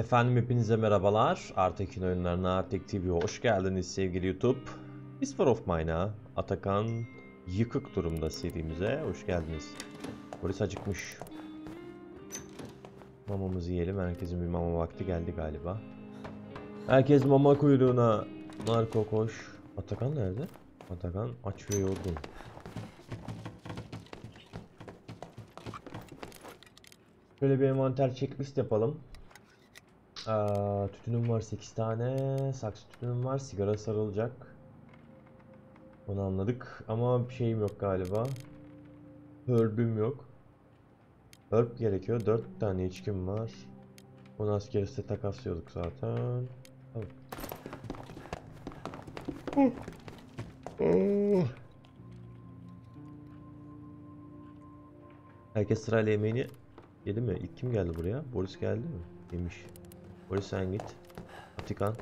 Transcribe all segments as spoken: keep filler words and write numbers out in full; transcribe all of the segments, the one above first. Efendim hepinize merhabalar. Artekin oyunlarına, Artek T V'ye hoş geldiniz sevgili YouTube. This War of Mine'a, Atakan yıkık durumda serimize hoş geldiniz. Boris acıkmış. Mamamızı yiyelim. Herkesin bir mama vakti geldi galiba. Herkes mama kuyruğuna. Marco koş. Atakan nerede? Atakan aç ve yorgun. Şöyle bir envanter checklist yapalım. Aa, tütünüm var sekiz tane. Saksı tütünüm var. Sigara sarılacak. Onu anladık. Ama bir şeyim yok galiba. Herb'üm yok. Herb gerekiyor. dört tane içkim var. Onu askeriste takaslıyorduk zaten. Tamam. Herkes sırayla yemeğini yedi mi? İlk kim geldi buraya? Boris geldi mi? Yemiş. Boris sen git. Atakan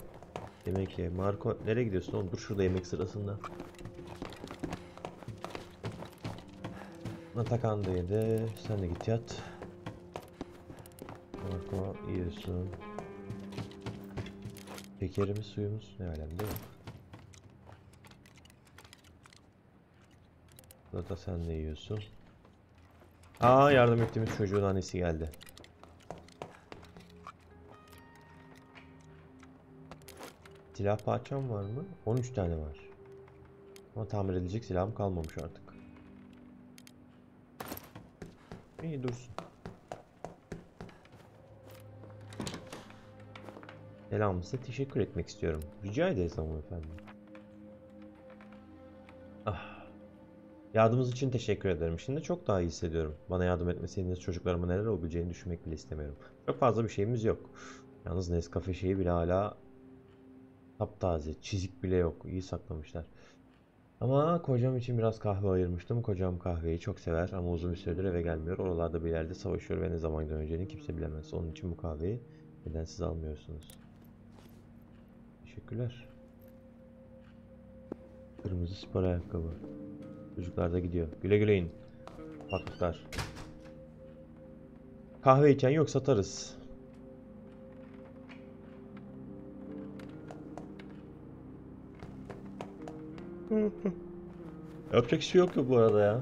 yemek ye. Marco nereye gidiyorsun oğlum? Dur şurada yemek sırasında. Atakan da yedi. Sen de git yat. Marco yiyorsun. Şekerimiz suyumuz ne alemde yok. Zlata sen de yiyorsun. Aa, yardım ettiğimiz çocuğun annesi geldi. Silah parçam var mı? on üç tane var. Ama tamir edilecek silahım kalmamış artık. İyi dursun. Selamınıza teşekkür etmek istiyorum. Rica ederiz ama efendim. Ah. Yardımınız için teşekkür ederim. Şimdi çok daha iyi hissediyorum. Bana yardım etmeseydiniz çocuklarıma neler olabileceğini düşünmek bile istemiyorum. Çok fazla bir şeyimiz yok. Yalnız Nescafe şeyi bile hala taptaze, çizik bile yok. İyi saklamışlar. Ama kocam için biraz kahve ayırmıştım. Kocam kahveyi çok sever ama uzun bir süredir eve gelmiyor. Oralarda bir yerde savaşıyor ve ne zaman döneceğini kimse bilemez. Onun için bu kahveyi neden siz almıyorsunuz? Teşekkürler. Kırmızı spor ayakkabı. Çocuklar da gidiyor. Güle güleyin. Patlıklar. Kahve içen yok, satarız. Yapacak şey yok ya bu arada ya.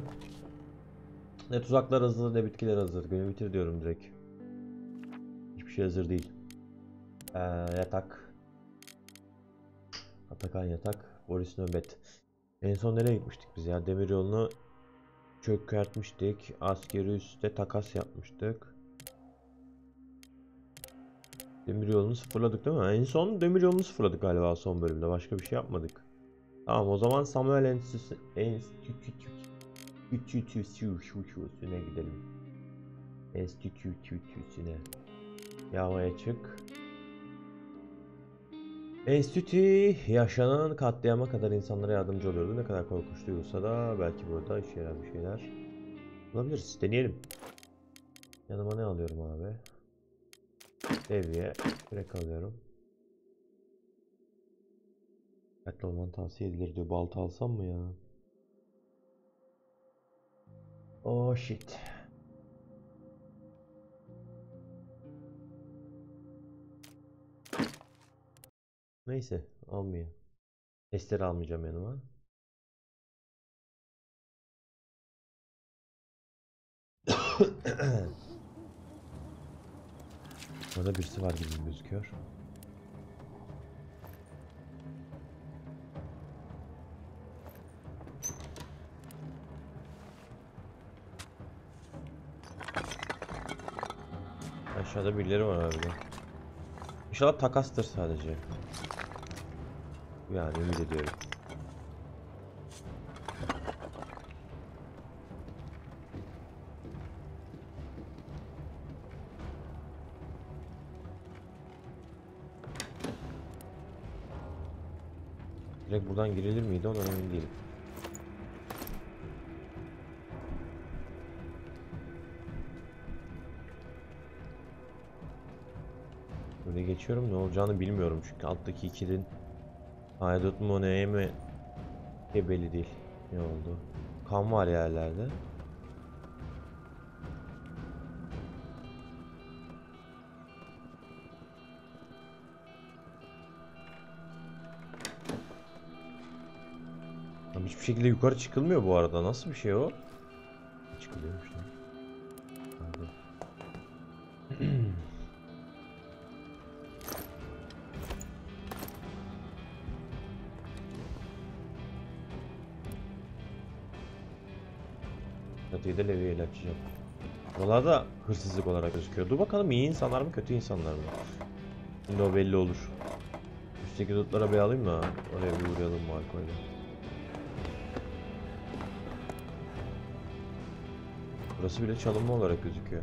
Ne tuzaklar hazır ne bitkiler hazır. Günü bitir diyorum direkt. Hiçbir şey hazır değil. Ee, yatak. Atakan yatak. Boris nöbet. En son nereye gitmiştik biz ya? Demiryolunu çökertmiştik. Askeri üste takas yapmıştık. Demiryolunu sıfırladık değil mi? En son demiryolunu sıfırladık galiba son bölümde. Başka bir şey yapmadık. Tamam, o zaman Samuel Enstitüsü'ne gidelim. Enstitüsü'ne. Yavaya çık. Enstitü yaşanan katliama kadar insanlara yardımcı oluyordu. Ne kadar korkunç duyulsa da belki burada işe yarar bir şeyler bulabiliriz. Deneyelim. Yanıma ne alıyorum abi? Devriye direkt alıyorum. Katlı olman tavsiye edilir diyor. Balta alsam mı ya? Oh shit. Neyse almayayım. Testleri almayacağım yanıma. Burada birisi var gibi gözüküyor. Aşağıda birileri var abi. İnşallah takastır sadece. Yani ümit ediyorum. Direkt buradan girilir miydi ondan emin değilim. Geçiyorum, ne olacağını bilmiyorum çünkü alttaki ikilinin haydut mu neye mi e belli değil. Ne oldu? Kan var yerlerde. hiçbir şekilde yukarı çıkılmıyor bu arada. Nasıl bir şey o? Çıkılıyormuş lan. Katıyı da leveyle açacağım. Buralarda hırsızlık olarak gözüküyor. Dur bakalım iyi insanlar mı kötü insanlar mı? Şimdi o belli olur. Üstteki dotlara bir alayım mı? Oraya bir uğrayalım Marco'yla. Burası bile çalınma olarak gözüküyor.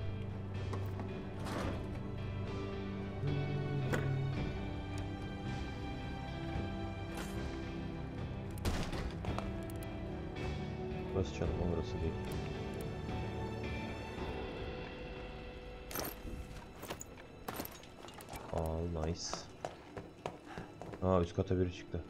Burası çalınma, burası değil. All nice. Aa, üst kata biri çıktı.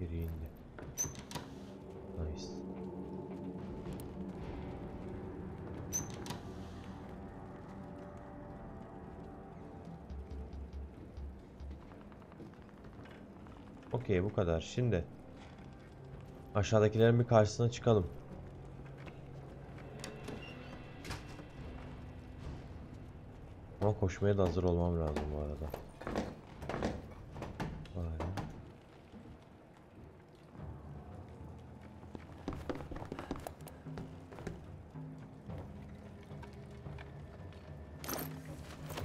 Biri indi. Nice. Okey, bu kadar. Şimdi aşağıdakilerin bir karşısına çıkalım. Ama koşmaya da hazır olmam lazım bu arada. Aynen.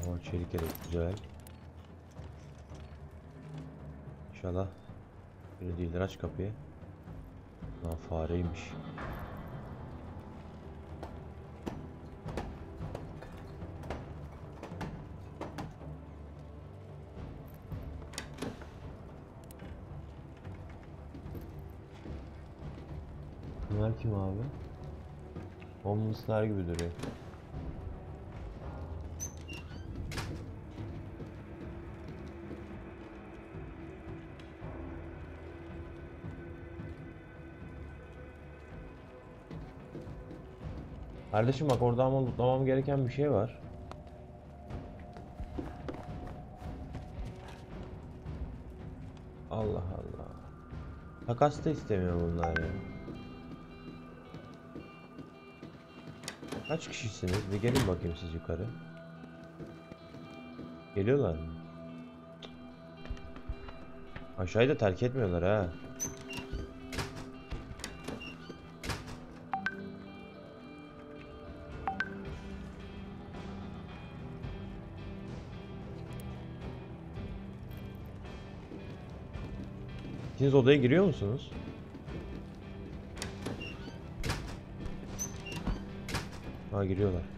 Ama çelik edip güzel. İnşallah öyle değildir, aç kapıyı. Lan fareymiş. Bunlar kim abi? Homeless'lar gibi duruyor. Kardeşim bak, orada ama lootlamam gereken bir şey var. Allah Allah. Takas da istemiyor bunlar ya. Yani. Kaç kişisiniz? Bir gelin bakayım siz yukarı. Geliyorlar mı? Aşağıyı da terk etmiyorlar ha. Siz odaya giriyor musunuz? Ha, giriyorlar. Bak,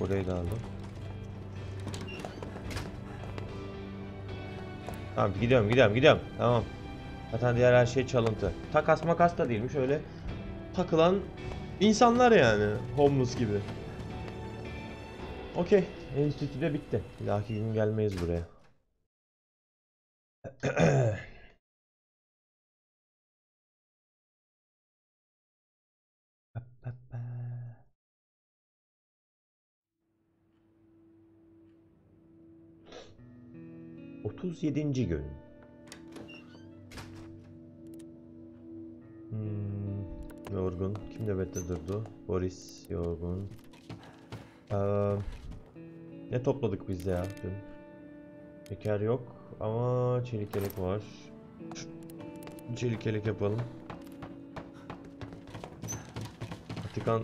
burayı da aldım. Tamam, gidiyorum gidiyorum gidiyorum. Tamam. Zaten diğer her şey çalıntı. Takas makas da değilmiş, öyle takılan insanlar yani. Homeless gibi. Okey. Enstitü de bitti. Bir dahaki gün gelmeyiz buraya. otuz yedinci gün. Hmm, yorgun. Kim nöbette durdu? Boris yorgun. Ee, Ne topladık biz ya dün? Şeker yok ama çelik yelek var. Çelik yelek yapalım. Atakan.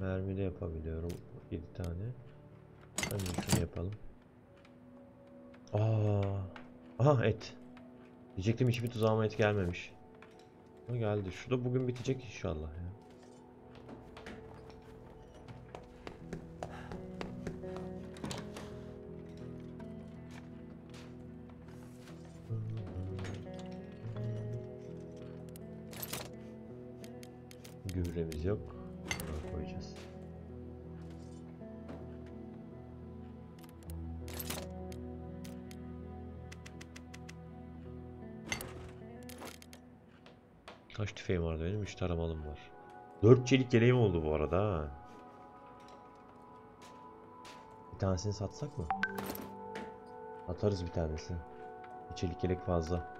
Mermi de yapabiliyorum yedi tane. Hadi şunu yapalım. Aa. Aha et. Diyecektim hiçbir tuzağıma et gelmemiş. Ama geldi. Şu da bugün bitecek inşallah ya. Gübremiz yok. Bunu koyacağız. Kaç tüfeğim vardı benim? üç taramalım var. dört çelik yeleğim oldu bu arada ha. Bir tanesini satsak mı? Atarız bir tanesi. Bir çelik yelek fazla.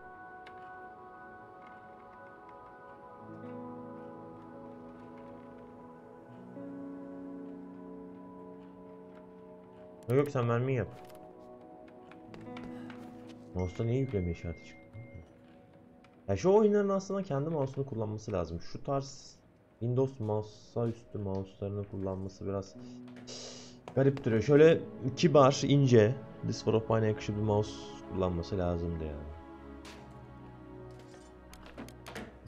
Yok yok sen mermi yap. Mouse'da niye yükleme işareti çıktı? Ya şu oyunların aslında kendi mouse'unu kullanması lazım. Şu tarz Windows mouse'a üstü mouse'larını kullanması biraz garip duruyor. Şöyle kibar, ince, This War of Mine'e yakışıklı bir mouse kullanması lazımdı yani.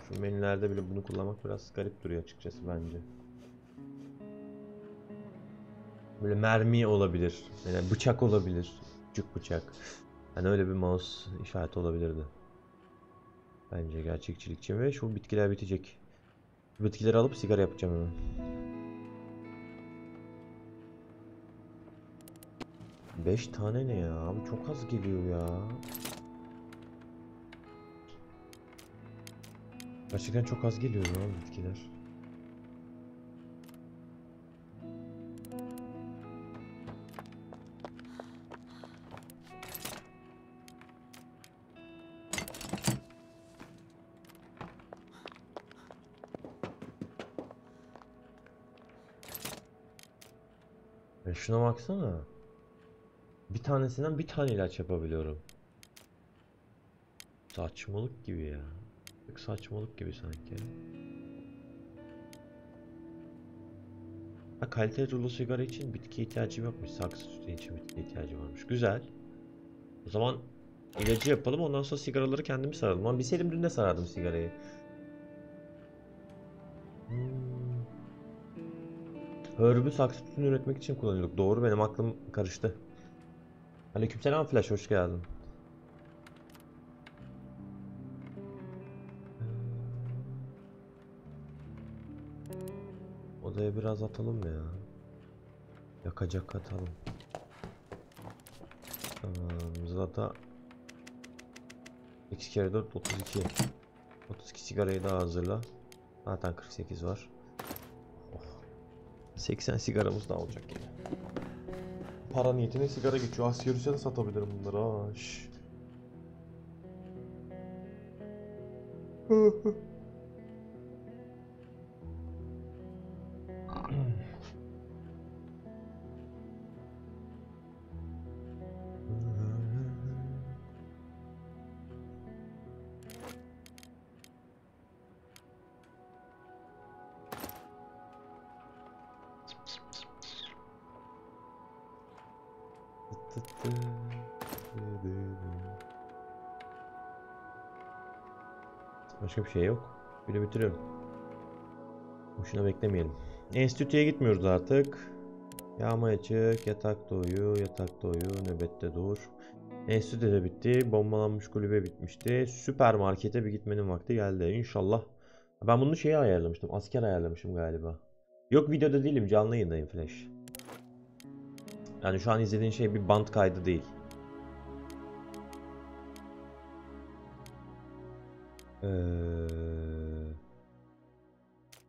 Şu menülerde bile bunu kullanmak biraz garip duruyor açıkçası bence. Böyle mermi olabilir, yani bıçak olabilir, küçük bıçak. Yani öyle bir mouse işareti olabilirdi. Bence gerçekçilikçi ve şu bitkiler bitecek. Şu bitkileri alıp sigara yapacağım hemen. beş tane ne ya? Bu çok az geliyor ya. Gerçekten çok az geliyor ya bitkiler. Şuna baksana. Bir tanesinden bir tane ilaç yapabiliyorum. Saçmalık gibi ya. Çok saçmalık gibi sanki. Ha, kaliteli rulo sigara için bitki ihtiyacım yokmuş. Saksı sütü için bitki ihtiyacım varmış. Güzel. O zaman ilacı yapalım. Ondan sonra sigaraları kendimi saralım. Lan bilseydim dün de sarardım sigarayı. Hörbü saksı tütünü üretmek için kullanıyorduk. Doğru, benim aklım karıştı. Aleykümselam Flash, hoş geldin. Odaya biraz atalım ya. Yakacak atalım. Tamam, Zlata iki kere dört otuz iki. otuz iki sigarayı daha hazırla. Zaten kırk sekiz var. seksen sigaramız da olacak yine. Para niyetine sigara geçiyor. Asya Rusya da satabilirim bunları ha. Başka bir şey yok. Böyle bitiriyorum. Boşuna beklemeyelim. Enstitüye gitmiyoruz artık. Yağmaya çık, yatakta uyu, yatakta uyu, nöbette dur. Enstitü de bitti. Bombalanmış kulübe bitmişti. Süper markete bir gitmenin vakti geldi. İnşallah. Ben bunu şeye ayarlamıştım. Asker ayarlamışım galiba. Yok, videoda değilim. Canlı yayındayım Flash. Yani şu an izlediğin şey bir band kaydı değil. Ee,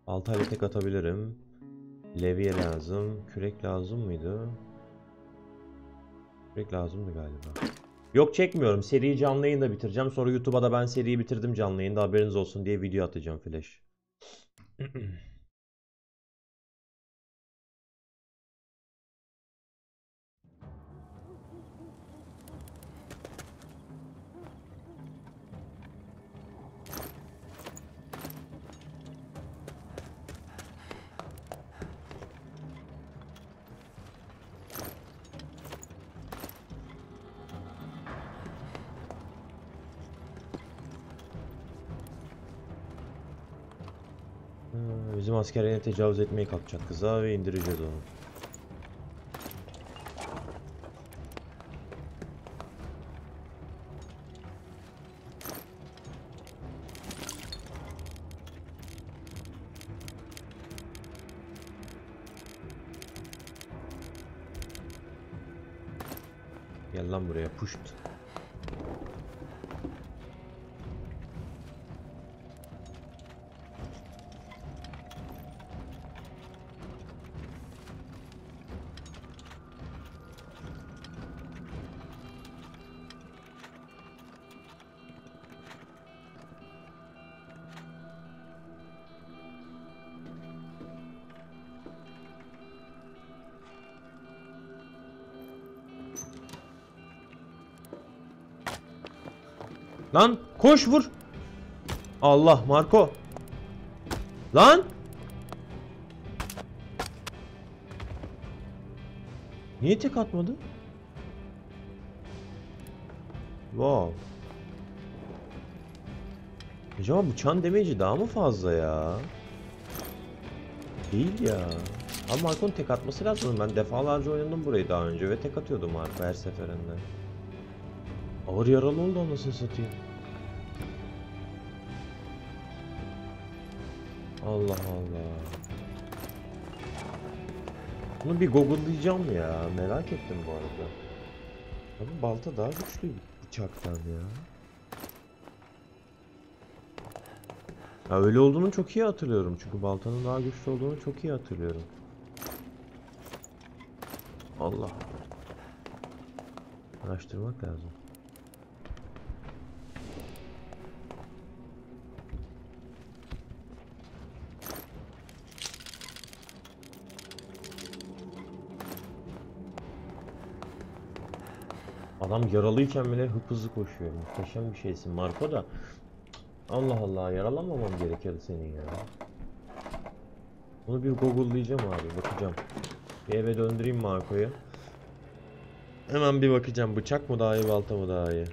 altı ayda tek atabilirim. Levye lazım. Kürek lazım mıydı? Kürek lazımdı galiba. Yok, çekmiyorum. Seriyi canlı yayında bitireceğim. Sonra YouTube'a da ben seriyi bitirdim canlı yayında, haberiniz olsun diye video atacağım Flash. Bizim asker yine tecavüz etmeyi kalkacak kıza ve indireceğiz onu. Gel lan buraya, puşt. Lan koş vur. Allah Marco. Lan. Niye tek atmadı? Wow. Acaba bıçağın damage'i daha mı fazla ya? Değil ya. Ama Marco'nun tek atması lazım. Ben defalarca oynadım burayı daha önce ve tek atıyordum Marco her seferinde. Ağır yaralı oldu anasını satayım. Allah Allah. Bunu bir google'layacağım ya. Merak ettim bu arada. Abi balta daha güçlü bıçaktan ya. Ya öyle olduğunu çok iyi hatırlıyorum. Çünkü baltanın daha güçlü olduğunu çok iyi hatırlıyorum. Allah. Araştırmak lazım. Adam yaralıyken bile hıp hızlı koşuyor. Muhteşem bir şeysin Marco da. Allah Allah, yaralanmamam gerekiyordu senin ya. Bunu bir google'layacağım abi, bakacağım. Bir eve döndüreyim Marco'yu. Hemen bir bakacağım, bıçak mı daha iyi balta mı daha iyi.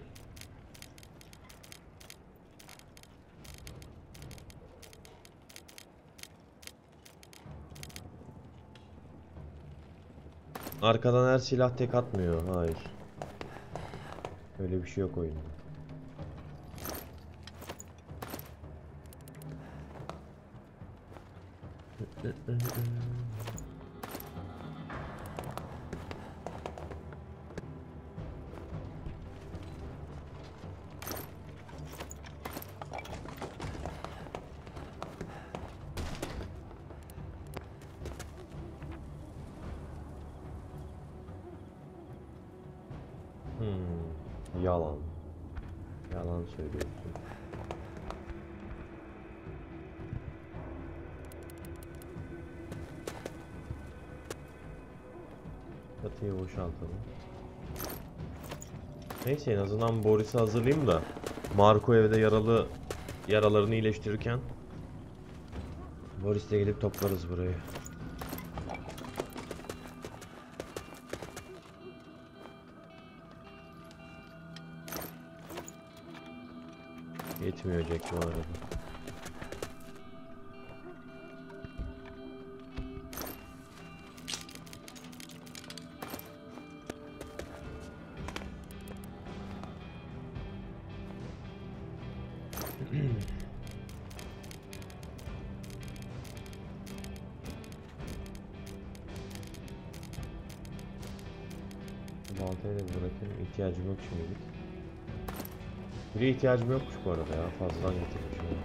Arkadan her silah tek atmıyor, hayır. Öyle bir şey yok oyunda. Yalan. Yalan söylüyorsun. Katıyı boşaltalım. Neyse, en azından Boris'i hazırlayayım da Marco evde yaralı, yaralarını iyileştirirken Boris'le gelip toplarız burayı. Yetmeyecek bu arada. Baltayı da bırakayım, ihtiyacım yok şimdilik. Biri ihtiyacım yokmuş bu arada ya, fazladan getirmişim.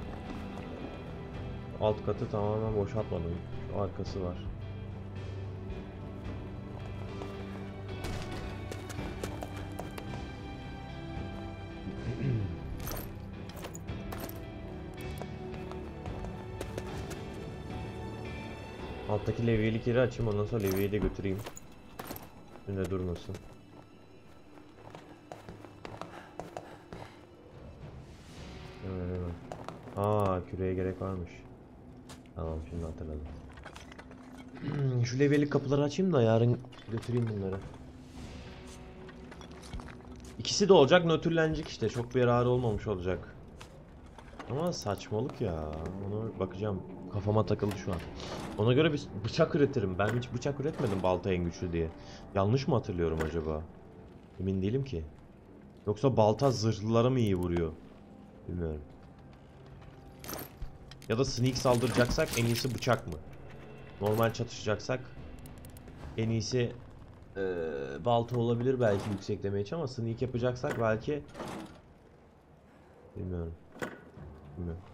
Alt katı tamamen boşaltmadım. Şu arkası var. Alttaki levyelik yeri açayım, ondan sonra levyeyi de götüreyim. Üstünde durmasın. Küreye gerek varmış. Tamam, şimdi hatırladım. Şu levyelik kapıları açayım da yarın götüreyim bunları. İkisi de olacak, nötrlenecek işte. Çok bir yararı olmamış olacak. Ama saçmalık ya. Ona bakacağım. Kafama takıldı şu an. Ona göre bir bıçak üretirim. Ben hiç bıçak üretmedim balta en güçlü diye. Yanlış mı hatırlıyorum acaba? Emin değilim ki. Yoksa balta zırhlılara mı iyi vuruyor? Bilmiyorum. Ya da sneak saldıracaksak en iyisi bıçak mı? Normal çatışacaksak en iyisi ee, balta olabilir belki yüksek damage, ama sneak yapacaksak belki bilmiyorum. Bilmiyorum.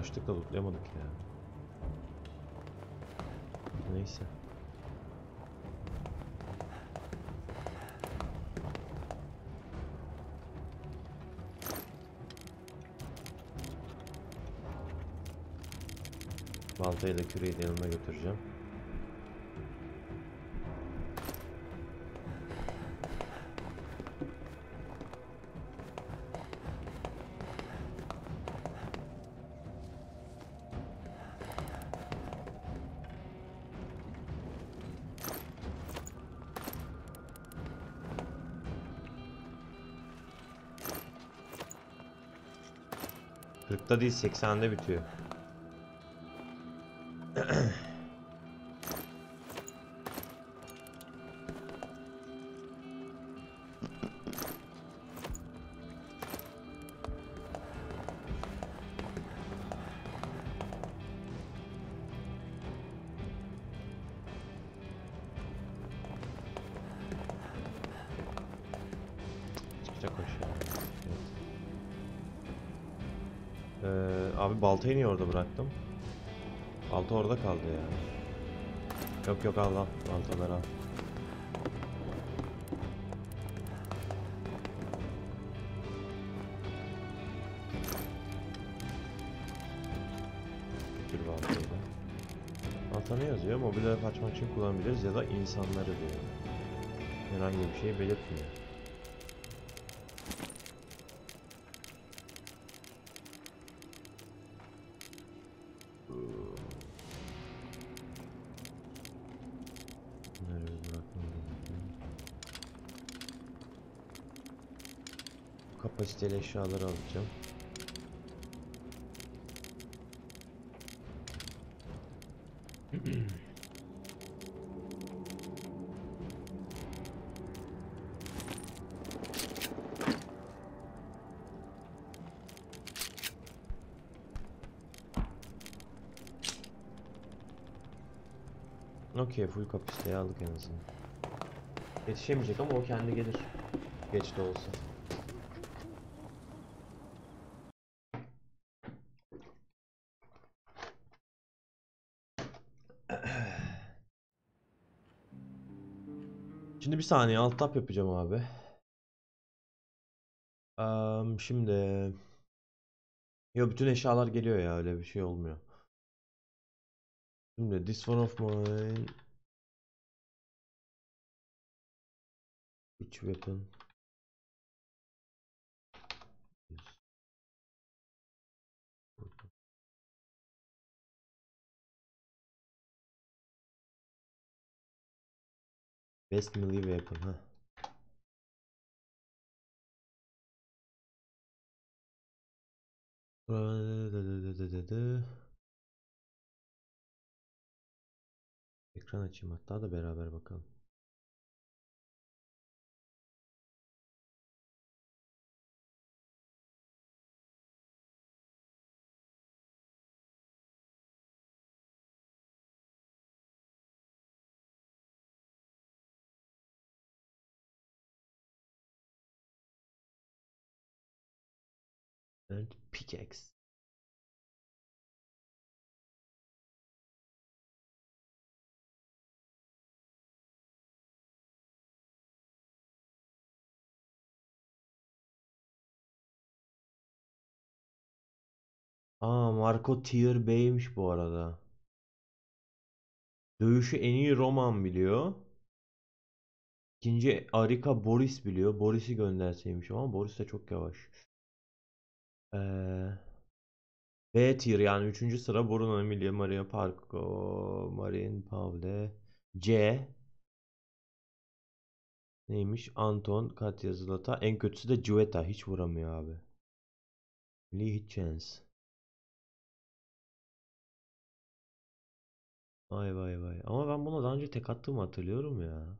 Açtık da tutlayamadık ya. Neyse. Baltayı da küreyi de yanıma götüreceğim. kırkta değil seksende bitiyor. Baltayı niye orada bıraktım? Balta orada kaldı ya. Yok yok, al al. Baltaları al. Bir baltayı da. Balta ne yazıyor? Mobilyaları kaçmak için kullanabiliriz ya da insanları diyor. Herhangi bir şey belirtmiyor. Kapasiteli eşyaları alacağım. Okey, full kapasiteyi aldık en azından. Yetişemeyecek ama o kendi gelir. Geç de olsa. Şimdi bir saniye, alt tab yapacağım abi. Um, şimdi yo, bütün eşyalar geliyor ya, öyle bir şey olmuyor. Şimdi This War of Mine, which weapon? Best melee weapon, ha. Ekran açayım hatta da beraber bakalım. And pickaxe. Aa, Marco Tier Bey'miş bu arada. Dövüşü en iyi Roman biliyor. İkinci Arika Boris biliyor. Boris'i gönderseymiş ama Boris de çok yavaş. Ee, B tier yani üçüncü sıra Boruna, Emilia, Maria, Parko, Marin, Pavle. C neymiş? Anton, Katya, Zlata. En kötüsü de Civeta. Hiç vuramıyor abi. Lee hiç chance. Vay vay vay. Ama ben buna daha önce tek attığımı hatırlıyorum ya.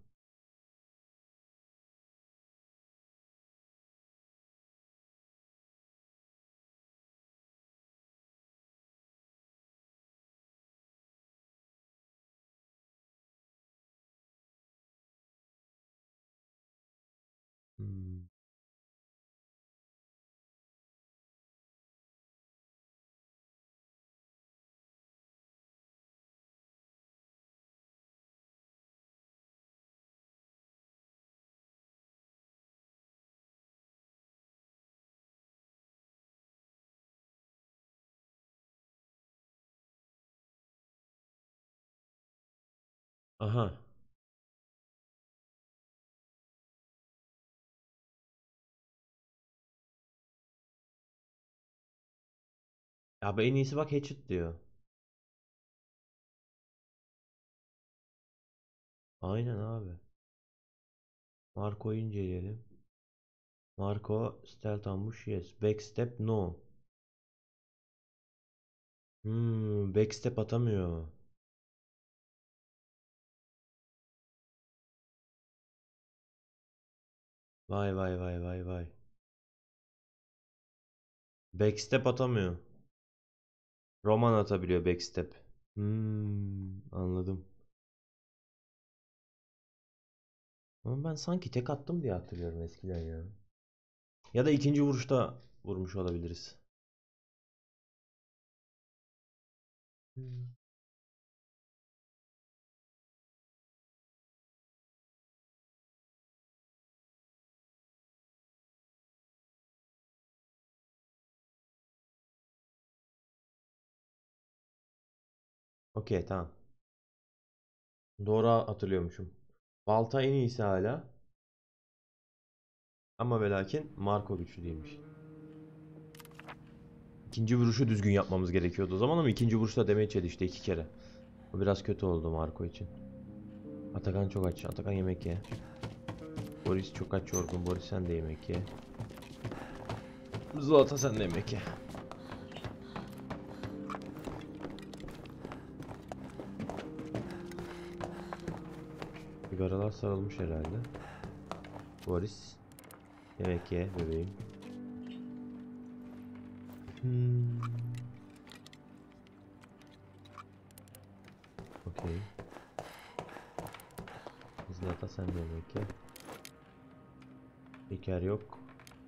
Hmm. Aha. Ya bu en iyisi bak, hatchet diyor. Aynen abi. Marco'yu inceleyelim. Marco stealth ambush yes. Backstep no. Hmm, backstep atamıyor. Vay vay vay vay vay. Backstep atamıyor. Roman atabiliyor backstep. Hmm, anladım. Ama ben sanki tek attım diye hatırlıyorum eskiden ya. Ya da ikinci vuruşta vurmuş olabiliriz. Hmm. Okey tamam. Doğru hatırlıyormuşum. Balta en iyisi hala. Ama ve lakin Marco güçlü değilmiş. İkinci vuruşu düzgün yapmamız gerekiyordu o zaman ama ikinci vuruşta damage yedi işte iki kere. O biraz kötü oldu Marco için. Atakan çok aç. Atakan yemek ye. Boris çok aç, yorgun. Boris sen de yemek ye. Zlata sen de yemek ye. Garalar sarılmış herhalde. Boris yemek ye bebeğim. Hmm. Okey. Zlata sen de yemek ye. Şeker yok.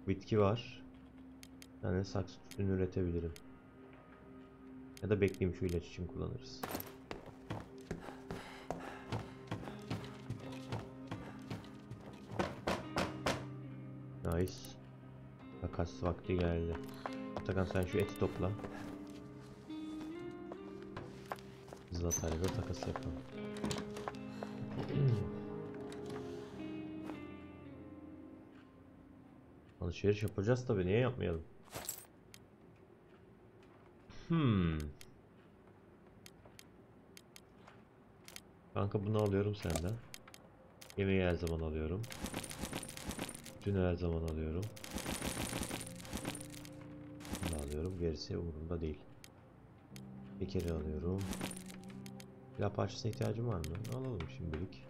Bitki var. Yani saksı tütünü üretebilirim. Ya da bekleyeyim, şu ilaç için kullanırız. Nice. Takas vakti geldi. Atakan sen şu eti topla. Zlata'yla da takas yapalım. Alışveriş yapacağız tabi, niye yapmayalım? Hmm. Kanka bunu alıyorum senden. Yemeği her zaman alıyorum. Dün her zaman alıyorum. Bunu alıyorum. Gerisi umurumda değil. Şekeri alıyorum. Silah parçasına ihtiyacım var mı? Alalım şimdilik.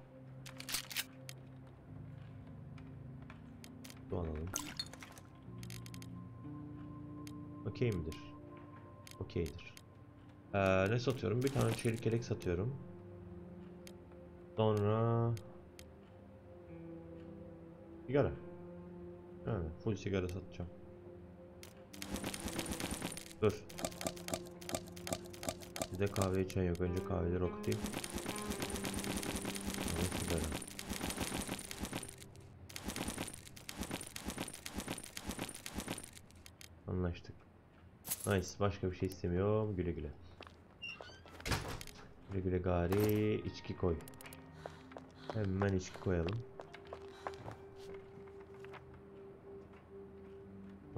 Bu alalım. Okey midir? Okeydir. Ee, ne satıyorum? Bir tane çelik yelek satıyorum. Sonra... Sigara. Ha, full sigara satacağım. Dur. Bir de kahve içen yok. Önce kahveleri okutayım. Sonra sigara. Anlaştık. Nice. Başka bir şey istemiyorum. Güle güle. Güle güle gari. İçki koy. Hemen içki koyalım.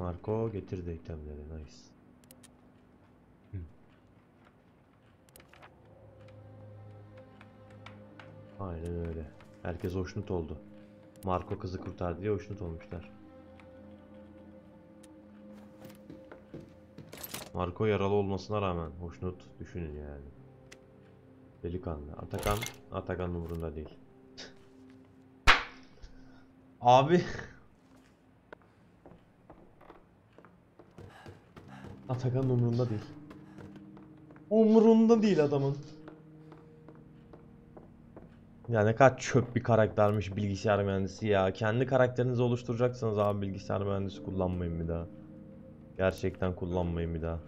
Marco getirdi itemleri. Nice. Hı. Aynen öyle. Herkes hoşnut oldu. Marco kızı kurtardı diye hoşnut olmuşlar. Marco yaralı olmasına rağmen hoşnut, düşünün yani. Delikanlı. Atakan, Atakan umurunda değil. Abi. Atakan umurunda değil. Umurunda değil adamın. Ya ne kadar çöp bir karaktermiş bilgisayar mühendisi ya. Kendi karakterinizi oluşturacaksanız abi bilgisayar mühendisi kullanmayın bir daha. Gerçekten kullanmayın bir daha.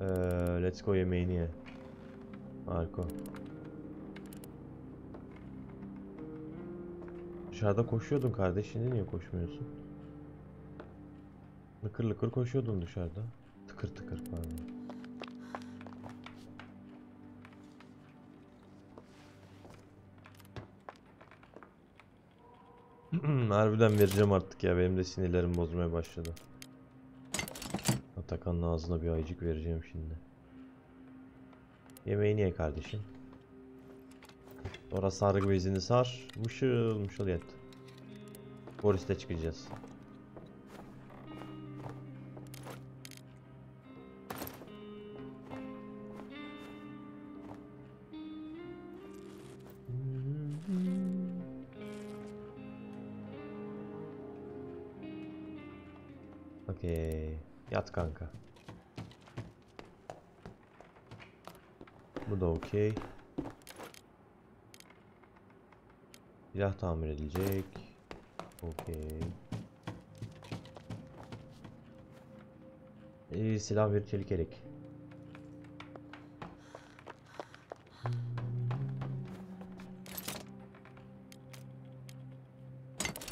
Ee, let's go yemeğini ye. Marco. Dışarıda koşuyordun kardeşini, niye koşmuyorsun? Lıkır lıkır koşuyordun dışarıda. Tıkır tıkır pardon. Harbiden vereceğim artık ya, benim de sinirlerim bozmaya başladı. Atakan'ın ağzına bir ayıcık vereceğim şimdi. Yemeğini ye kardeşim. Orası sargı bezini sar. Mışıl mışıl yat. Boris'le çıkacağız. Okey. Yat kanka. Bu da okey. Silah tamir edilecek. Okey. Ee, silah bir çelik erik.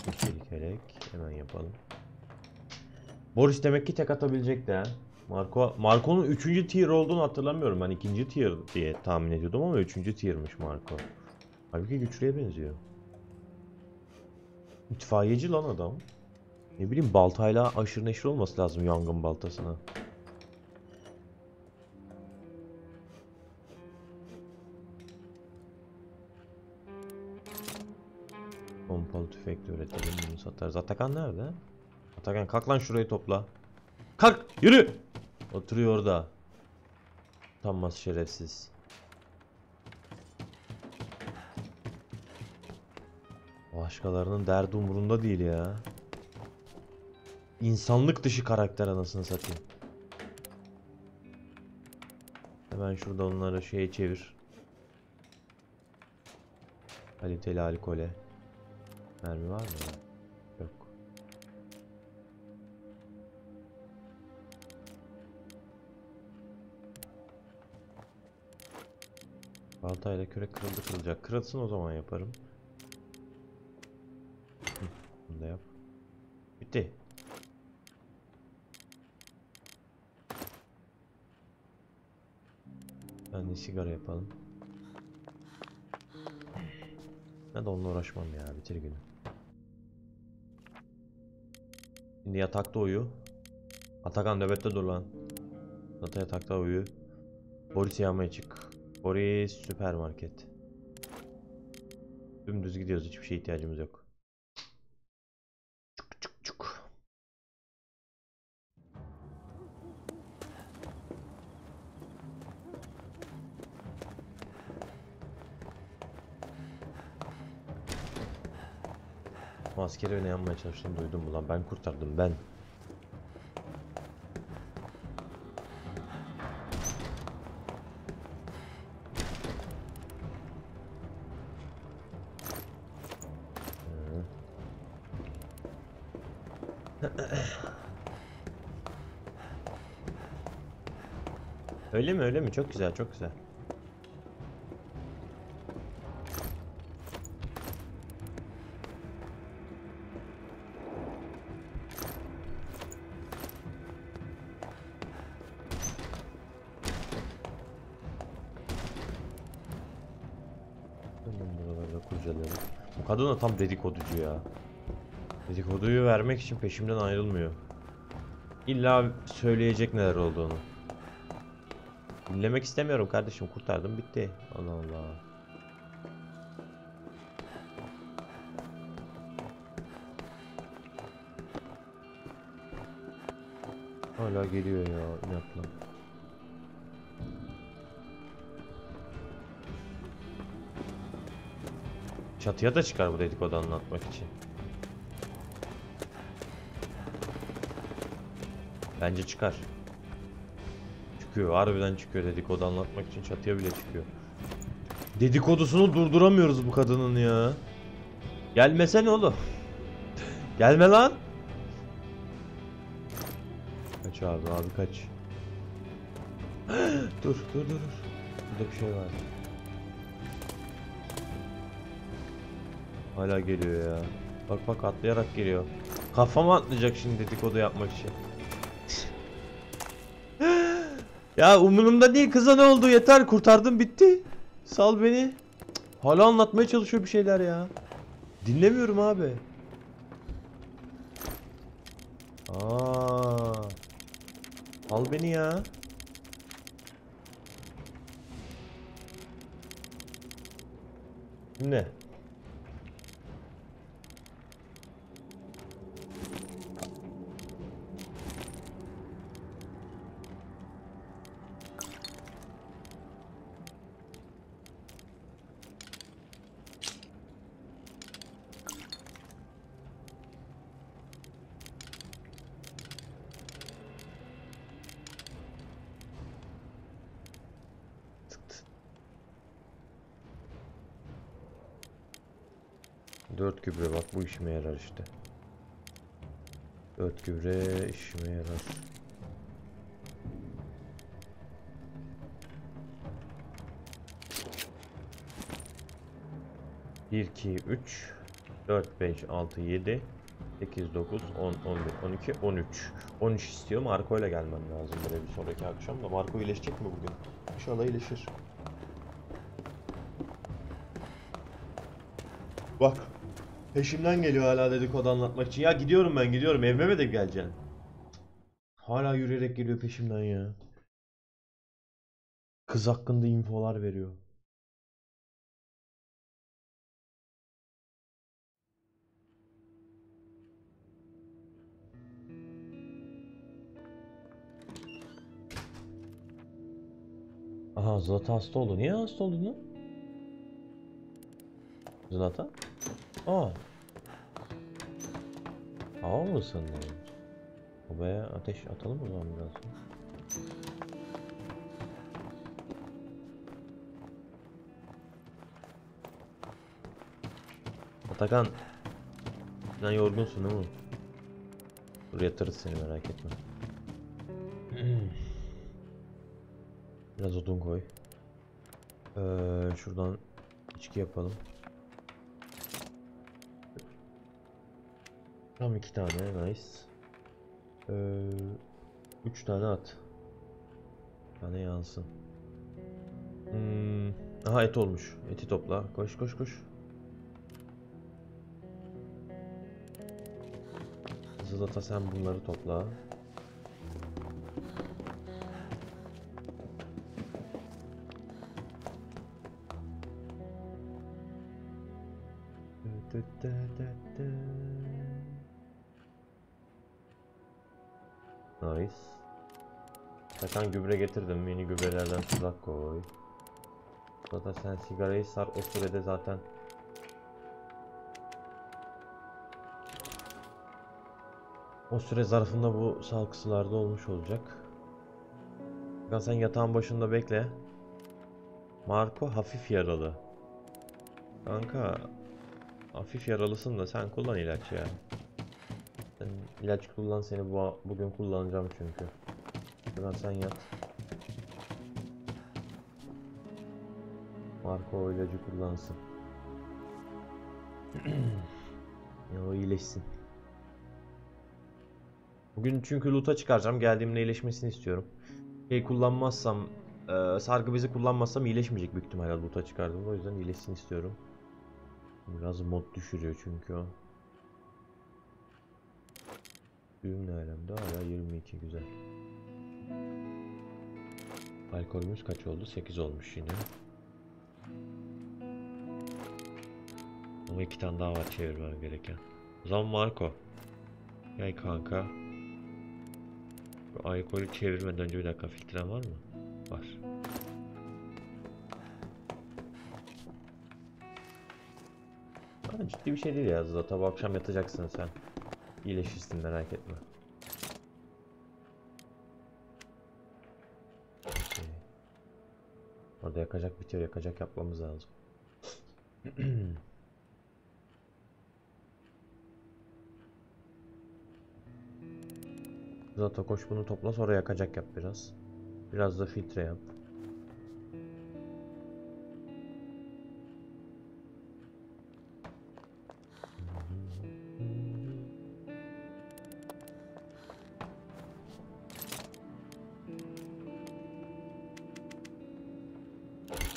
Bir çelik erik. Hemen yapalım. Boris demek ki tek atabilecek de. Marco, Marco'nun üçüncü tier olduğunu hatırlamıyorum. Ben ikinci tier diye tahmin ediyordum ama üçüncü tier'miş Marco. Halbuki güçlüye benziyor. İtfaiyeci lan adam. Ne bileyim, baltayla aşırı neşir olması lazım yangın baltasına. Pompalı tüfekle üretelim, bunu satarız. Atakan nerede? Atakan kalk lan, şurayı topla. Kalk yürü. Oturuyor orada. Utanmaz şerefsiz. Başkalarının derdi umurunda değil ya. İnsanlık dışı karakter anasını satayım. Hemen şurada onları şeye çevir. Kaliteli alkole. Mermi var mı? Yok. Baltayla kürek kırıldı kırılacak. Kırılsın o zaman yaparım. Bunu da yap. Bitti. Ben de sigara yapalım. Ben de onunla uğraşmam ya, bitir günü. Şimdi yatakta uyu. Atakan nöbette dur lan. Zlata yatakta uyu. Boris yanmaya çık. Boris süper market. Dümdüz gidiyoruz, hiçbir şeye ihtiyacımız yok. Askeri öne yanmaya çalıştığını duydum ulan, ben kurtardım ben. Öyle mi öyle mi, çok güzel çok güzel. Kadın da tam dedikoducu ya. Dedikoduyu vermek için peşimden ayrılmıyor. İlla söyleyecek neler olduğunu. Dinlemek istemiyorum kardeşim, kurtardım bitti. Allah Allah. Hala geliyor ya inatla. Çatıya da çıkar bu dedikodu anlatmak için. Bence çıkar. Çıkıyor, harbiden çıkıyor, dedikodu anlatmak için çatıya bile çıkıyor. Dedikodusunu durduramıyoruz bu kadının ya. Gelmesene oğlum. Gelme lan. Kaç abi, abi kaç. Dur dur dur. Burada bir şey var. Hala geliyor ya. Bak bak, atlayarak geliyor. Kafama atlayacak şimdi dedikodu yapmak için. Ya umurumda değil, kıza ne oldu yeter, kurtardım bitti. Sal beni. Hala anlatmaya çalışıyor bir şeyler ya. Dinlemiyorum abi. Aa. Al beni ya. Ne? Dört gübre, bak bu işime yarar işte. Dört gübre işime yarar. bir, iki, üç, dört, beş, altı, yedi, sekiz, dokuz, on, on bir, on iki, on üç. on üç istiyorum. Marco'yla gelmem lazım buraya bir sonraki akşam da. Marco iyileşecek mi bugün? İnşallah iyileşir. Bak. Peşimden geliyor hala dedikodu anlatmak için. Ya gidiyorum ben, gidiyorum. Evime de geleceksin. Hala yürüyerek geliyor peşimden ya. Kız hakkında infolar veriyor. Aha, Zlata hasta oldu. Niye hasta oldu lan? Zlata? Aa. Hava mı ısındı? Obaya ateş atalım o zaman biraz. Atakan. Sen yorgunsun değil mi? Buraya yatırız seni, merak etme. Biraz odun koy. Ee, şuradan içki yapalım. Tam iki tane, nice. Ee, üç tane at. Bir tane yansın. Hmm. Aha, et olmuş. Eti topla. Koş koş koş. Zlata sen bunları topla. Nice. Zaten gübre getirdim. Yeni gübrelerden tuzak koy. Zaten sen sigarayı sar. O sürede zaten o süre zarfında bu salkısılarda olmuş olacak. Zaten sen yatağın başında bekle. Marco hafif yaralı. Kanka hafif yaralısın da sen kullan ilaç ya. Sen ilaç kullan, seni bu bugün kullanacağım çünkü. Biraz sen yat. Marco o ilacı kullansın. Ya o iyileşsin. Bugün çünkü loot'a çıkaracağım. Geldiğimde iyileşmesini istiyorum. Şey kullanmazsam, e, sargı bezi kullanmazsam iyileşmeyecek büyük ihtimalle loot'a çıkardım. O yüzden iyileşsin istiyorum. Biraz mod düşürüyor çünkü o. Düğün alemde hala yirmi iki, güzel. Alkolümüz kaç oldu? sekiz olmuş yine. Ama iki tane daha var çevirmem gereken. O zaman Marco. Gel kanka. Bu alkolü çevirmeden önce bir dakika, filtren var mı? Var. Ama ciddi bir şey değil ya Zlata. Bu akşam yatacaksın sen. İyileşirsin, merak etme. Okay. Orada yakacak bitiyor, yakacak yapmamız lazım. Zlata koş bunu topla, sonra yakacak yap biraz. Biraz da filtre yap.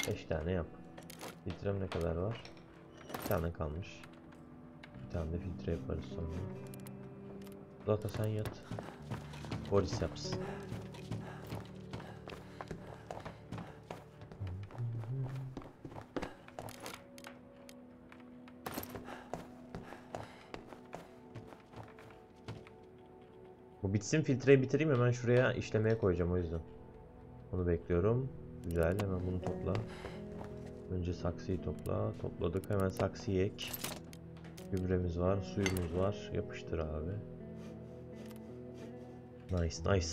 beş tane yap. Filtrem ne kadar var? Bir tane kalmış. Bir tane de filtre yaparız sonra. Zlata sen yat. Boris yapsın. Bu bitsin, filtreyi bitireyim, hemen şuraya işlemeye koyacağım, o yüzden. Onu bekliyorum. Güzel, hemen bunu topla. Önce saksıyı topla. Topladık, hemen saksıyı ek. Gübremiz var, suyumuz var. Yapıştır abi. Nice, nice.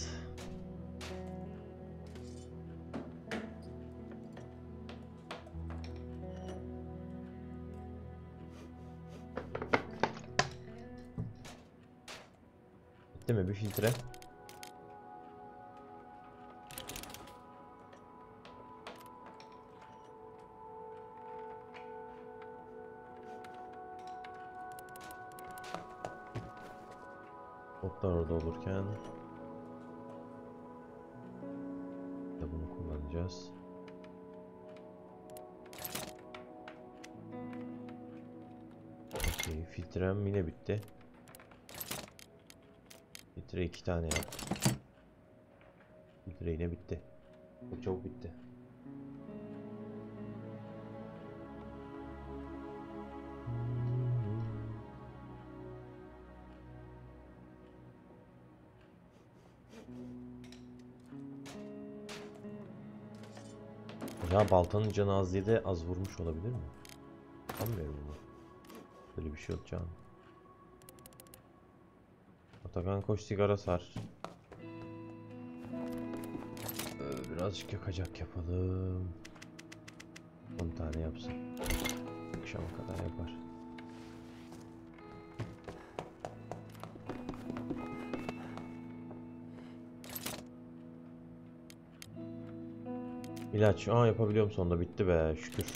Bitti mi bir filtre? Otlar orada olurken kullanacağız. Okay, filtrem yine bitti. Filtre iki tane yap. Filtre yine bitti. Çok çabuk bitti. Ya baltanın canı az diye de az vurmuş olabilir mi? Anlıyorum bunu. Böyle bir şey yok canım. Atakan koş sigara sar. Ee, birazcık yakacak yapalım. on tane yapsın. Akşama kadar yapar. İlaç. Aa, yapabiliyorum sonunda. Bitti be. Şükür.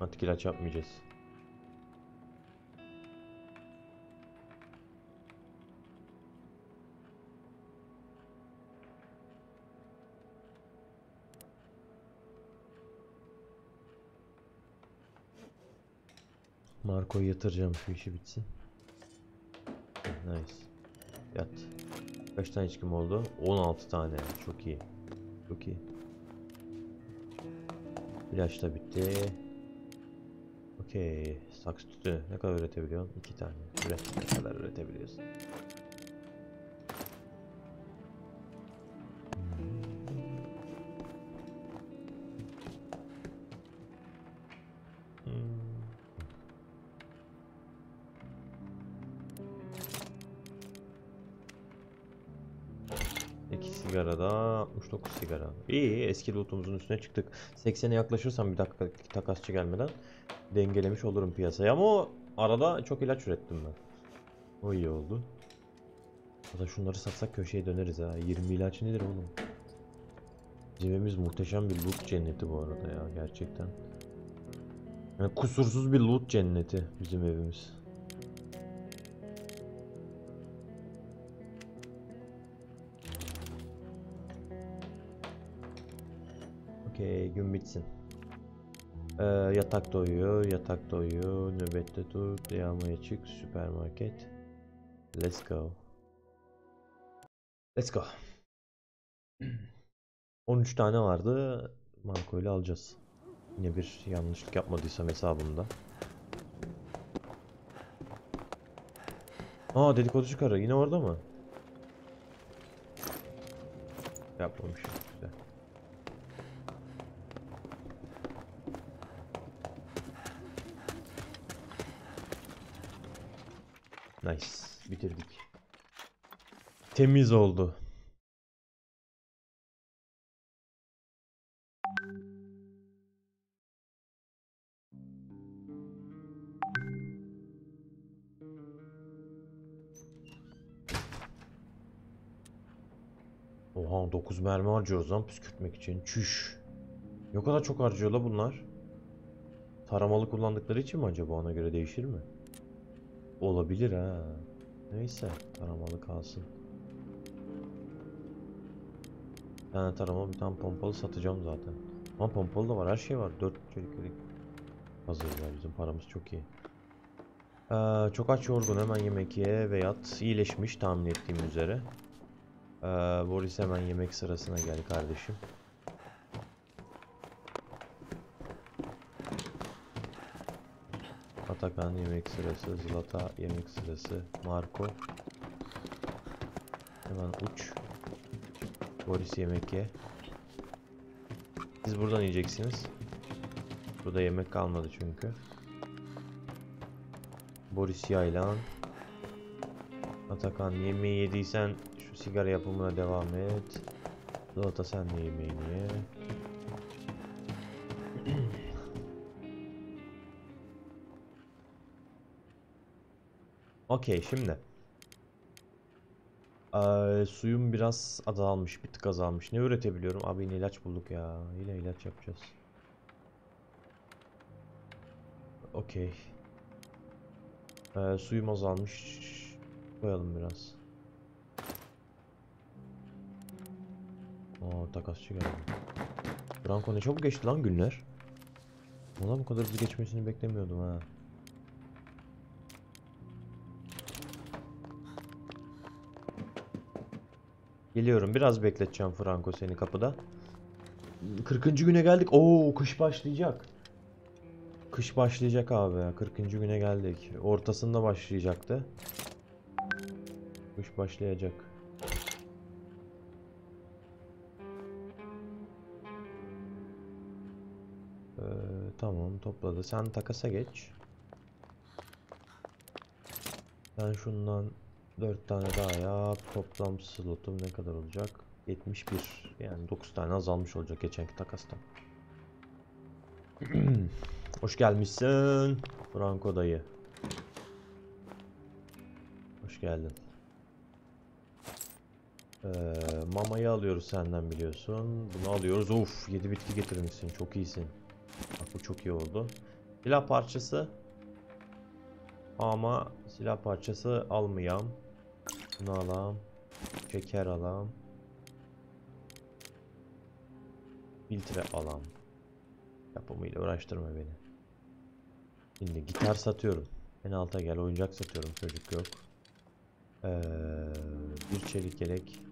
Artık ilaç yapmayacağız. Marco'yu yatıracağım. Şu işi bitsin. Nice. Yat. Kaç tane içkim oldu? on altı tane. Çok iyi. Çok iyi. İlaç da bitti. Okey. Saksı tütü. Ne kadar üretebiliyorsun? iki tane. Üret. Ne kadar üretebiliyorsun? Sigarada altmış dokuz sigara. İyi, eski lootumuzun üstüne çıktık. seksene yaklaşırsam bir dakika takasçı gelmeden dengelemiş olurum piyasayı. Ama o arada çok ilaç ürettim ben. O iyi oldu. Hatta şunları satsak köşeye döneriz ha. yirmi ilaç nedir oğlum? Cebimiz muhteşem bir loot cenneti bu arada ya, gerçekten. Yani kusursuz bir loot cenneti bizim evimiz. Okey, gün bitsin. Ee, yatakta uyuyor, yatakta uyuyor, nöbette tut, yağmaya çık, süpermarket. Let's go. Let's go. on üç tane vardı. Marco ile alacağız. Yine bir yanlışlık yapmadıysam hesabımda. Aa, dedikoducu karı yine orada mı? Yapmamış. Güzel. Nice. Bitirdik. Temiz oldu. Oha, dokuz mermi harcıyoruz lan püskürtmek için. Çüş. Ne kadar çok harcıyor la bunlar. Taramalı kullandıkları için mi acaba, ona göre değişir mi? Olabilir ha. Neyse, taramalı kalsın. Bir tane tarama, bir tane pompalı satacağım zaten. Ama pompalı da var, her şey var. dört çelikleri hazır ya, bizim paramız çok iyi. Ee, çok aç yorgun, hemen yemek ye ve yat. İyileşmiş tahmin ettiğim üzere. Ee, Boris hemen yemek sırasına gel kardeşim. Atakan yemek sırası, Zlata yemek sırası, Marco hemen uç, Boris yemek ye. Siz buradan yiyeceksiniz. Burada yemek kalmadı çünkü. Boris yaylan. Atakan yemeği yediysen şu sigara yapımına devam et. Zlata sen de yemeğini ye. Okey, şimdi ee, suyum biraz azalmış, bir tık azalmış. Ne üretebiliyorum? Abi yine ilaç bulduk ya. Yine ilaç yapacağız. Okey. Ee, suyum azalmış. Koyalım biraz. Oo, takasçı geldi. Franco ne çabuk geçti lan günler. Valla bu kadar hızlı geçmesini beklemiyordum ha. Geliyorum, biraz bekleteceğim Franco seni kapıda. kırkıncı güne geldik. Oo, kış başlayacak. Kış başlayacak abi. kırkıncı güne geldik. Ortasında başlayacaktı. Kış başlayacak. Ee, tamam, topladı. Sen takasa geç. Ben şundan dört tane daha yap. Toplam slotum ne kadar olacak? yetmiş bir. Yani dokuz tane azalmış olacak geçenki takastan. Hoş gelmişsin Franco dayı. Hoş geldin. Ee, mamayı alıyoruz senden biliyorsun. Bunu alıyoruz. Of, yedi bitki getirmişsin. Çok iyisin. Bak bu çok iyi oldu. Silah parçası. Ama silah parçası almayam. Bunu alam. Şeker alam. Filtre alam. Yapımıyla uğraştırma beni. Şimdi gitar satıyorum. En alta gel, oyuncak satıyorum, çocuk yok. Ee, bir çelik yelek.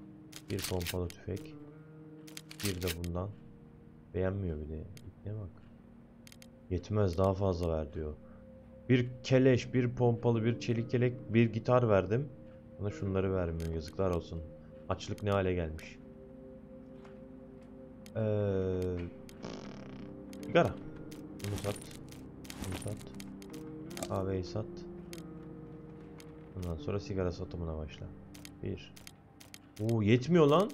Bir pompalı tüfek. Bir de bundan. Beğenmiyor bile. İpne bak. Yetmez, daha fazla ver diyor. Bir keleş, bir pompalı, bir çelik yelek, bir gitar verdim. Bana şunları vermiyor, yazıklar olsun. Açlık ne hale gelmiş. Ee, sigara. Bunu sat. Bunu sat. Kahveyi sat. Ondan sonra sigara satımına başla. Bir. Oo, yetmiyor lan.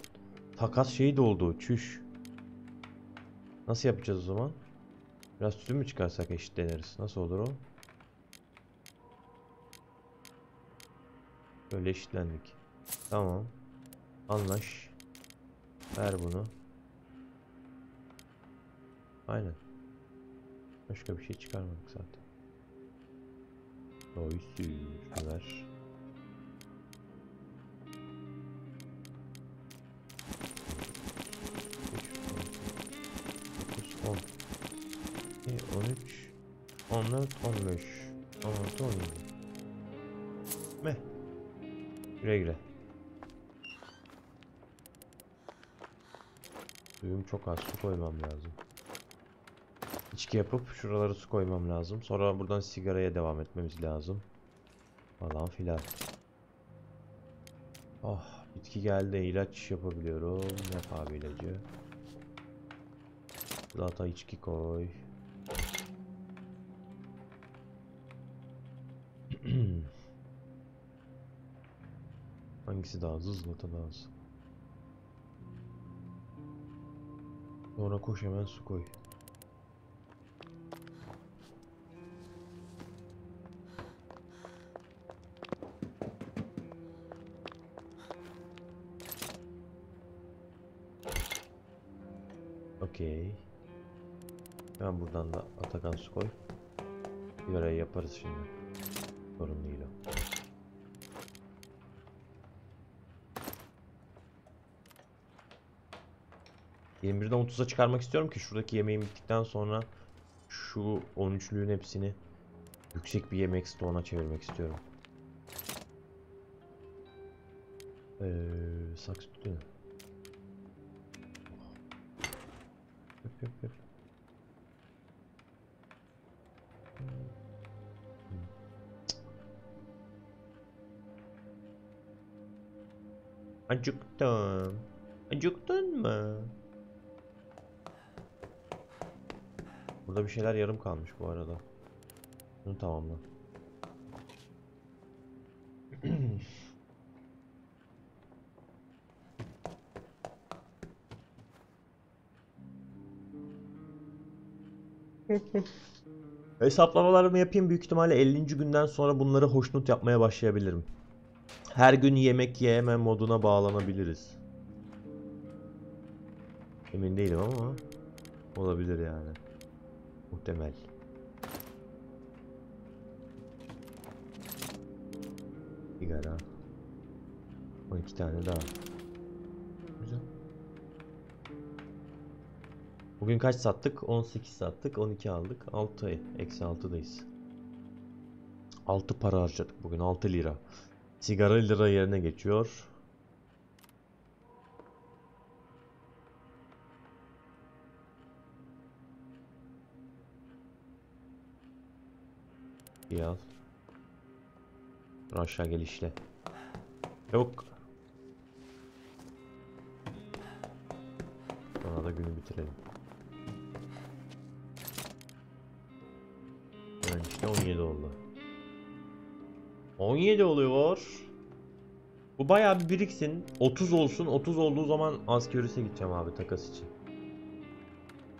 Takas şeyi de oldu. Çüş. Nasıl yapacağız o zaman? Biraz tütün mü çıkarsak eşitleniriz? Nasıl olur o? Böyle eşitlendik. Tamam. Anlaş. Ver bunu. Aynen. Başka bir şey çıkarmadık zaten. Oy süper. Ver. on üç, on dört, on beş, on altı, on yedi. Meh. Güle güle. Suyum çok az, su koymam lazım. İçki yapıp şuralara su koymam lazım. Sonra buradan sigaraya devam etmemiz lazım. Falan filan. Oh, bitki geldi. İlaç yapabiliyorum. Yap abi ilacı. Zlata içki koy. Hangisi daha hızlı? Zlata daha hızlı. Sonra koş hemen su koy. Okey. Ben buradan da Atakan su koy. Bir araya yaparız şimdi. Sorun değil o. yirmi birden otuza çıkarmak istiyorum ki şuradaki yemeğim bittikten sonra şu on üçlüğün hepsini yüksek bir yemek stoğuna çevirmek istiyorum. Eee saksı tutuyor. Öp öp öp. Acıktım. Acıktın mı? Burada bir şeyler yarım kalmış bu arada. Bunu tamamla. Hesaplamalarımı yapayım. Büyük ihtimalle ellinci günden sonra bunları hoşnut yapmaya başlayabilirim. Her gün yemek yeme moduna bağlanabiliriz. Emin değilim ama olabilir yani. Muhtemel. Sigara. on iki tane daha. Güzel. Bugün kaç sattık? on sekiz sattık. on iki aldık. altı. Eksi altıdayız. altı para harcadık bugün. altı lira. Sigara lira yerine geçiyor. İyi al. Aşağı gel işle. Yok. Sonra da günü bitirelim. Yani işte on yedi oldu. on yedi oluyor. Bu bayağı bir biriksin. otuz olsun. otuz olduğu zaman askerüse gideceğim abi, takas için.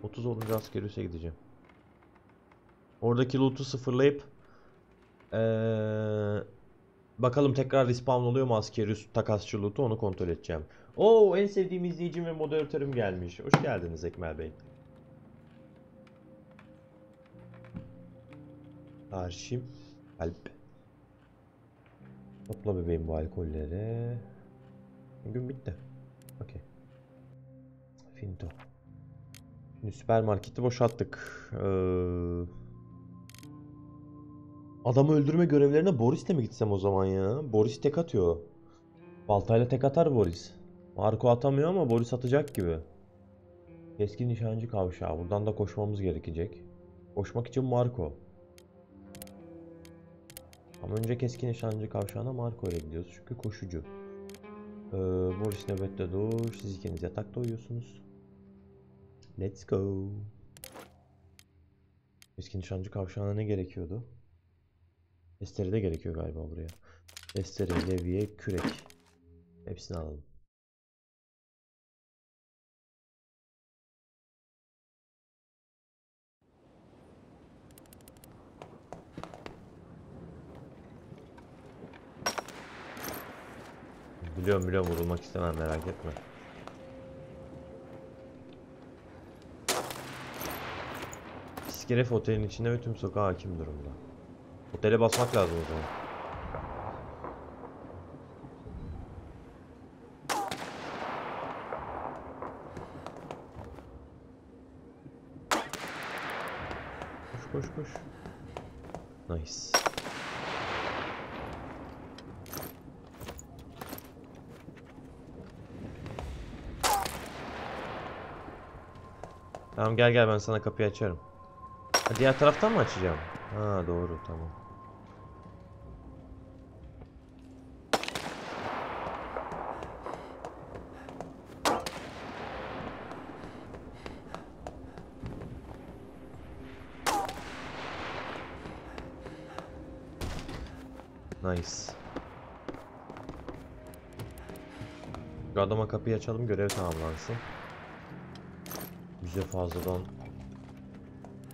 otuz olunca askerüse gideceğim. Oradaki loot'u sıfırlayıp Ee, bakalım tekrar respawn oluyor mu Askerius takasçı loot'u, onu kontrol edeceğim. Oo, en sevdiğim izleyicim ve moderatörüm gelmiş. Hoş geldiniz Ekmel Bey. Arşim, Alp. Topla bebeğim bu alkolleri. Gün bitti. Okey. Finto. Şimdi süper marketi boşalttık. Eee... Adamı öldürme görevlerine Boris'le mi gitsem o zaman ya? Boris tek atıyor. Baltayla tek atar Boris. Marco atamıyor ama Boris atacak gibi. Keskin nişancı kavşağı. Buradan da koşmamız gerekecek. Koşmak için Marco. Ama önce keskin nişancı kavşağına Marco ile gidiyoruz. Çünkü koşucu. Ee, Boris nöbette dur. Siz ikiniz yatakta uyuyorsunuz. Let's go. Keskin nişancı kavşağına ne gerekiyordu? Testere de gerekiyor galiba buraya. Testere, levye, kürek. Hepsini alalım. Biliyorum biliyorum, vurulmak istemem, merak etme. İskelef otelin içinde ve tüm sokağa hakim durumda. Otele basmak lazım o zaman. Koş koş koş. Nice. Tamam gel gel, ben sana kapıyı açarım. Ha, diğer taraftan mı açacağım? Ha doğru, tamam. Nice. Şu adama kapıyı açalım, görev tamamlansın. Bize fazladan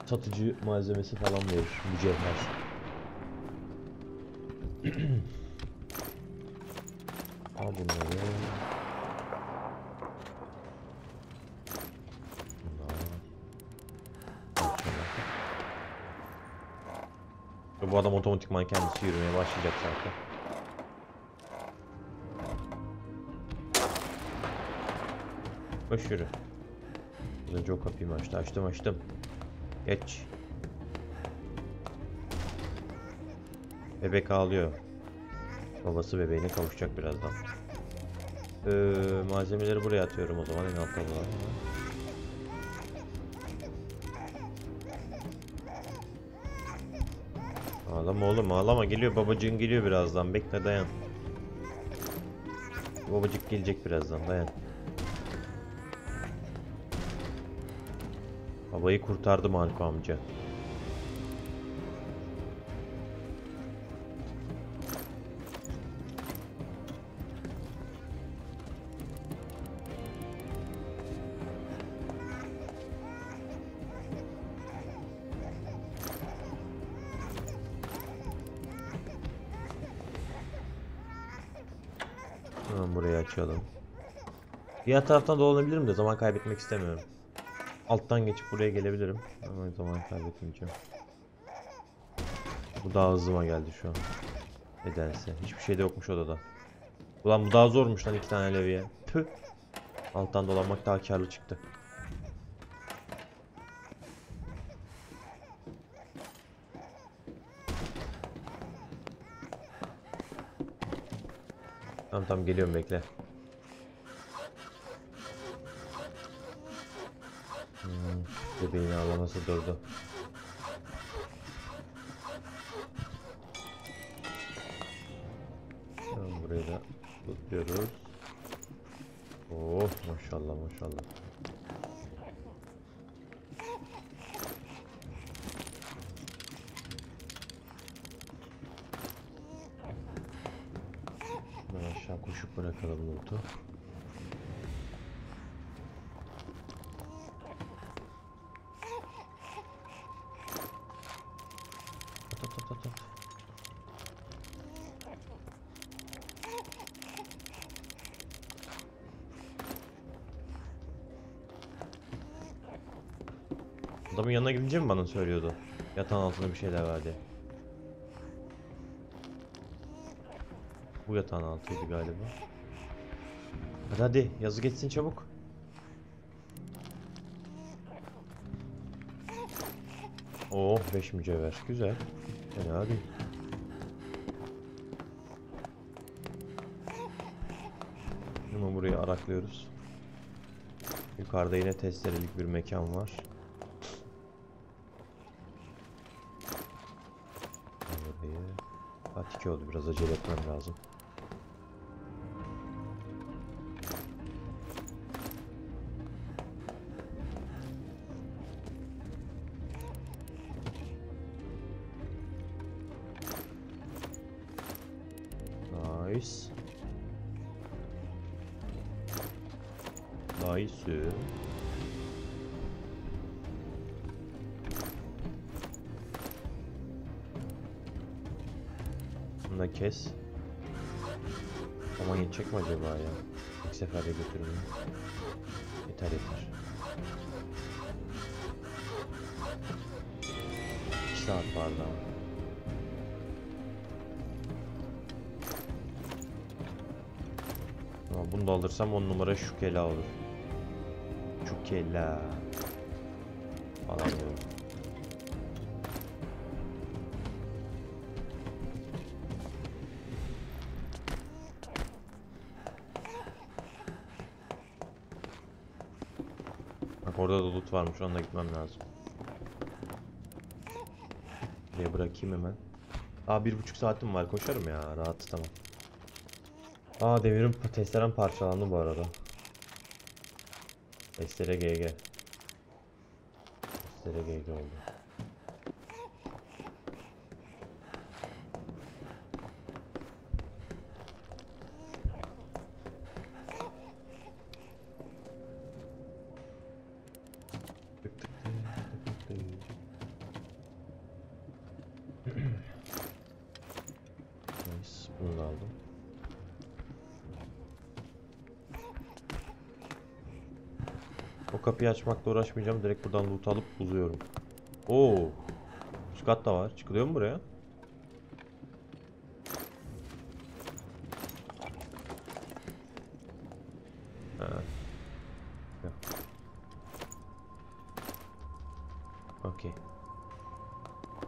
satıcı malzemesi falan verir, mücevher. Al bunları. Bu adam otomatikman kendisi yürümeye başlayacak zaten. Boş yürü. Az önce o kapıyı açtı. Açtım açtım. Geç. Bebek ağlıyor. Babası bebeğine kavuşacak birazdan. Ee, malzemeleri buraya atıyorum o zaman, en altta var. Ağlama oğlum, ağlama, geliyor babacığın, geliyor birazdan, bekle, dayan. Babacık gelecek birazdan, dayan. Babayı kurtardı Marco amca. Açalım. Diğer taraftan dolanabilirim de zaman kaybetmek istemiyorum. Alttan geçip buraya gelebilirim ama zaman kaybetmeyeceğim. Bu daha hızlıma geldi şu an. Nedense hiçbir şey de yokmuş odada. Ulan bu daha zormuş lan, iki tane levye. Püh. Alttan dolanmak daha karlı çıktı. Tamam tamam, geliyorum, bekle. Bebeğin ağlaması durdu. Tamam, burayı da tutuyoruz. Oh maşallah maşallah. Ben aşağı koşup bırakalım notu. Adamın yanına gidince mi bana söylüyordu? Yatağın altında bir şeyler vardı. Bu yatağın altıydı galiba. Hadi hadi, yazı geçsin çabuk. Oh, beş mücevher, güzel. Fena değil. Şimdi burayı araklıyoruz. Yukarıda yine testerelik bir mekan var. Saat iki oldu, biraz acele etmem lazım. Nice. Nice. Kes. Ama geçecek mi acaba ya? İlk seferde götürmeyeyim. Yeter yeter. İki saat var daha. Ama bunu da alırsam on numara şukela olur. Şukela. Alamıyorum. orada da loot varmış, ona gitmem lazım. Buraya bırakayım hemen. Aa bir buçuk saatim var, koşarım ya rahat, tamam. Aa demirim testere parçalandı bu arada. Testere G G. Testere G G oldu. Kapıyı açmakla uğraşmayacağım. Direkt buradan loot alıp uzuyorum. Oo. Üst kat da var. Çıkılıyor mu buraya? Ha. Okey.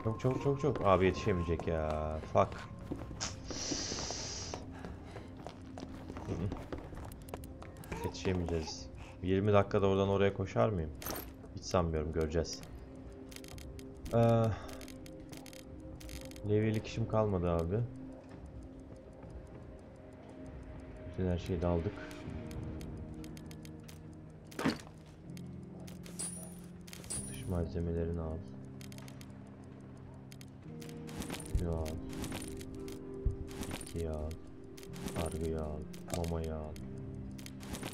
Çabuk çabuk çabuk çabuk. Abi yetişemeyecek ya. Fuck. Yetişemeyeceğiz. yirmi dakikada oradan oraya koşar mıyım? Hiç sanmıyorum, göreceğiz. Ee, Levi'lik işim kalmadı abi. Bütün her şeyi de aldık. Dış malzemelerini al. Suyu al. İkiyi al. Sargıyı al. Mamayı al.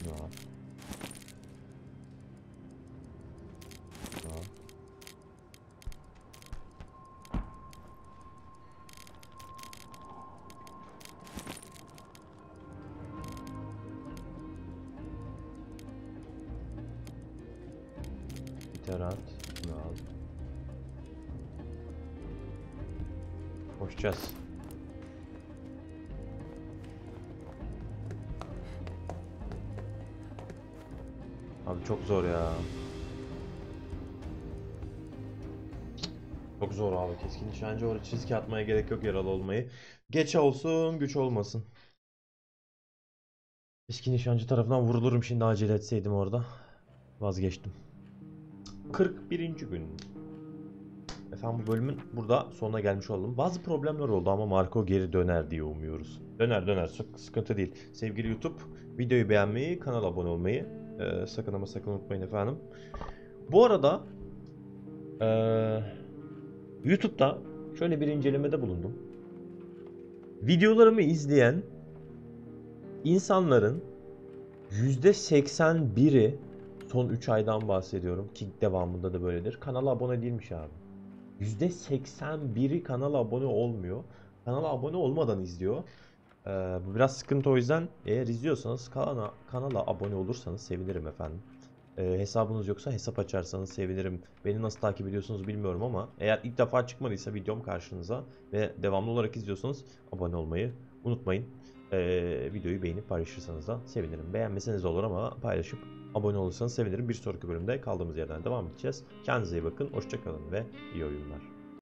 Bunu al. Terat, ne al? Koşacağız. Abi çok zor ya. Çok zor abi. Keskin nişancı, oraya çizgi atmaya gerek yok yaralı olmayı. Geç olsun, güç olmasın. Keskin nişancı tarafından vurulurum şimdi, acele etseydim orada. Vazgeçtim. kırk birinci gün. Efendim bu bölümün burada sonuna gelmiş oldum. Bazı problemler oldu ama Marco geri döner diye umuyoruz. Döner döner, sıkıntı değil. Sevgili YouTube, videoyu beğenmeyi, kanala abone olmayı e, sakın ama sakın unutmayın efendim. Bu arada e, YouTube'da şöyle bir incelemede bulundum. Videolarımı izleyen insanların yüzde seksen biri son üç aydan bahsediyorum ki devamında da böyledir, kanala abone değilmiş abi. yüzde seksen biri kanala abone olmuyor. Kanala abone olmadan izliyor. Ee, bu biraz sıkıntı, o yüzden eğer izliyorsanız kanala, kanala abone olursanız sevinirim efendim. Ee, hesabınız yoksa hesap açarsanız sevinirim. Beni nasıl takip ediyorsunuz bilmiyorum ama eğer ilk defa çıkmadıysa videom karşınıza ve devamlı olarak izliyorsanız abone olmayı unutmayın. Ee, videoyu beğenip paylaşırsanız da sevinirim. Beğenmeseniz olur ama paylaşıp abone olursanız sevinirim. Bir sonraki bölümde kaldığımız yerden devam edeceğiz. Kendinize iyi bakın, hoşça kalın ve iyi oyunlar.